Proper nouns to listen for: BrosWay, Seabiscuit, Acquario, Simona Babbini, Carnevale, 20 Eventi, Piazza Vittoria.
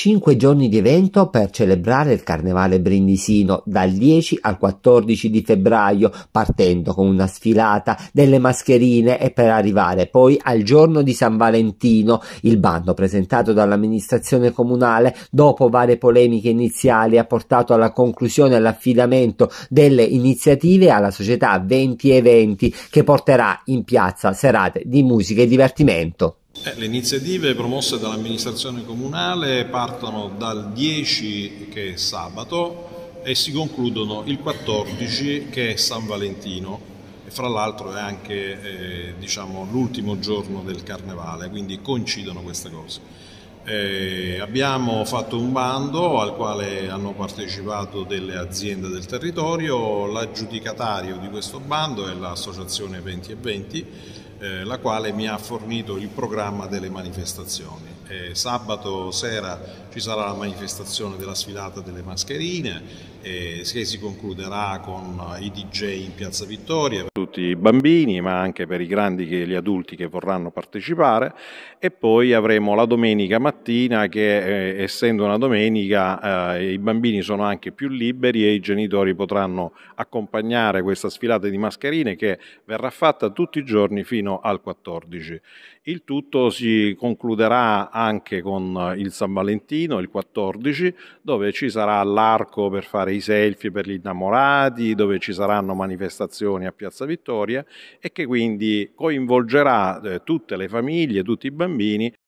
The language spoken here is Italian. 5 giorni di evento per celebrare il Carnevale brindisino dal 10 al 14 di febbraio, partendo con una sfilata delle mascherine e per arrivare poi al giorno di San Valentino. Il bando presentato dall'amministrazione comunale, dopo varie polemiche iniziali, ha portato alla conclusione l'affidamento delle iniziative alla società 20 Eventi, che porterà in piazza serate di musica e divertimento. Le iniziative promosse dall'amministrazione comunale partono dal 10, che è sabato, e si concludono il 14, che è San Valentino, e fra l'altro è anche l'ultimo giorno del Carnevale, quindi coincidono queste cose. Abbiamo fatto un bando al quale hanno partecipato delle aziende del territorio. L'aggiudicatario di questo bando è l'associazione 20 Eventi, la quale mi ha fornito il programma delle manifestazioni. Sabato sera ci sarà la manifestazione della sfilata delle mascherine, che si concluderà con i DJ in Piazza Vittoria. Per tutti i bambini, ma anche per i grandi e gli adulti che vorranno partecipare, e poi avremo la domenica mattina che, essendo una domenica, i bambini sono anche più liberi e i genitori potranno accompagnare questa sfilata di mascherine, che verrà fatta tutti i giorni fino al 14. Il tutto si concluderà anche con il San Valentino, il 14, dove ci sarà l'arco per fare i selfie per gli innamorati, dove ci saranno manifestazioni a Piazza Vittoria, e che quindi coinvolgerà tutte le famiglie, tutti i bambini